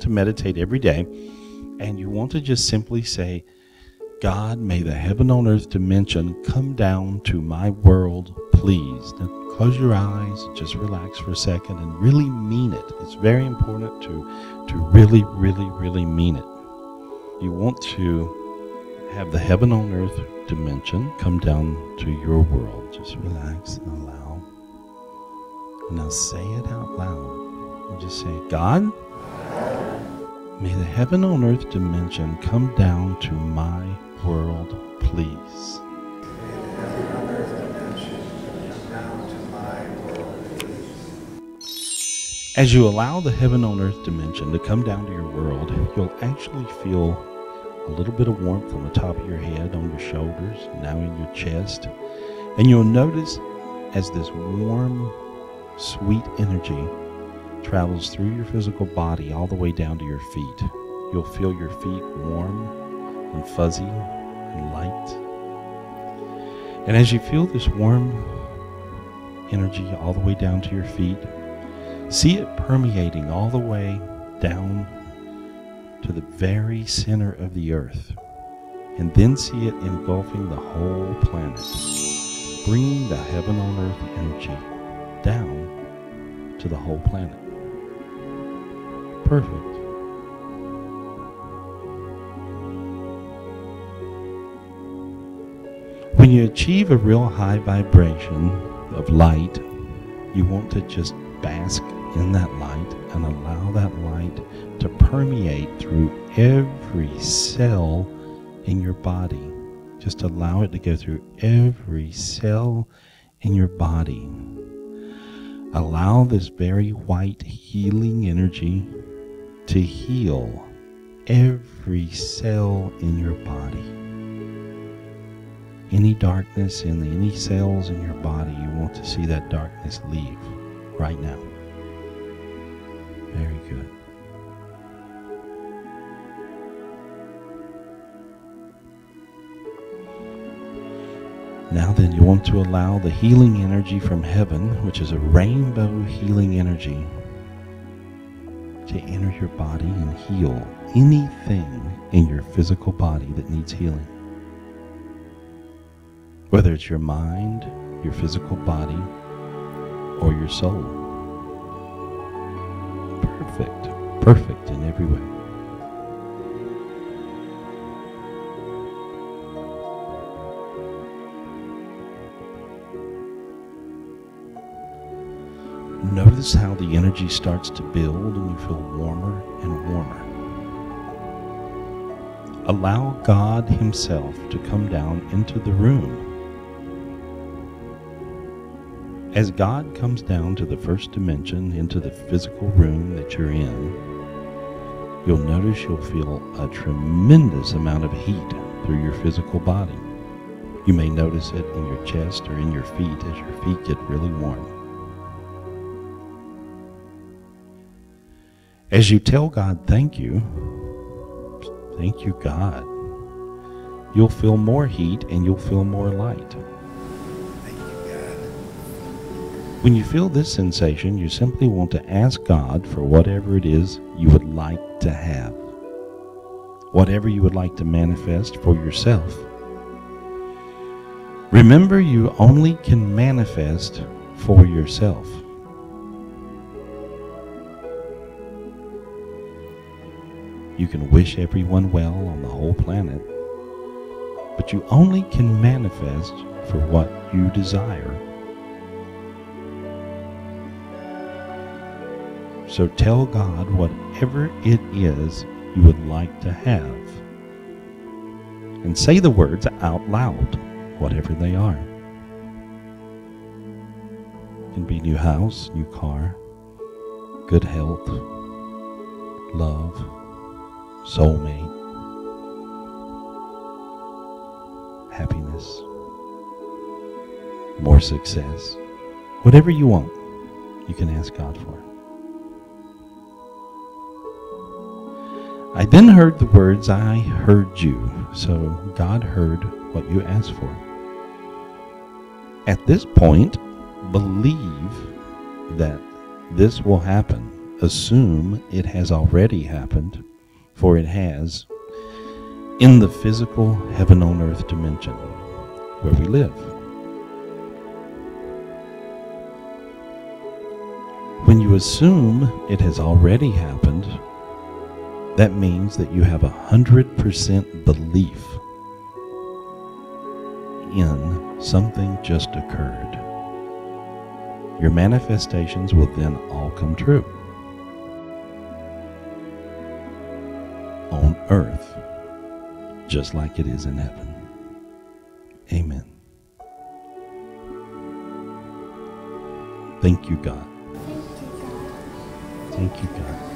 want to meditate every day, and you want to just simply say, God, may the heaven on earth dimension come down to my world, please. Now, close your eyes, just relax for a second, and really mean it. It's very important to really, really, really mean it. You want to have the heaven on earth dimension come down to your world. Just relax and allow. Now say it out loud. And just say, God, may the heaven on earth dimension come down to my world, please. As you allow the heaven on earth dimension to come down to your world, you'll actually feel a little bit of warmth on the top of your head, on your shoulders, now in your chest. And you'll notice as this warm, sweet energy travels through your physical body all the way down to your feet. You'll feel your feet warm and fuzzy and light. And as you feel this warm energy all the way down to your feet, see it permeating all the way down to the very center of the earth, and then see it engulfing the whole planet, bringing the heaven on earth energy down to the whole planet. Perfect. When you achieve a real high vibration of light, you want to just bask in that light and allow that light to permeate through every cell in your body. Just allow it to go through every cell in your body. Allow this very white healing energy to heal every cell in your body. Any darkness in any cells in your body, you want to see that darkness leave right now. Very good. Now then, you want to allow the healing energy from heaven, which is a rainbow healing energy, to enter your body and heal anything in your physical body that needs healing. Whether it's your mind, your physical body, or your soul. Perfect. Perfect in every way. Notice how the energy starts to build and you feel warmer and warmer. Allow God Himself to come down into the room. As God comes down to the first dimension, into the physical room that you're in, you'll notice you'll feel a tremendous amount of heat through your physical body. You may notice it in your chest or in your feet as your feet get really warm. As you tell God, thank you, God, you'll feel more heat and you'll feel more light. When you feel this sensation, you simply want to ask God for whatever it is you would like to have, whatever you would like to manifest for yourself. Remember, you only can manifest for yourself. You can wish everyone well on the whole planet, but you only can manifest for what you desire. So tell God whatever it is you would like to have. And say the words out loud, whatever they are. It can be new house, new car, good health, love, soulmate, happiness, more success. Whatever you want, you can ask God for it. I then heard the words, I heard you. So God heard what you asked for. At this point, believe that this will happen assume it has already happened, for it has, in the physical heaven on earth dimension where we live. When you assume it has already happened, that means that you have 100% belief in something just occurred. Your manifestations will then all come true on earth, just like it is in heaven. Amen. Thank you, God. Thank you, God. Thank you, God.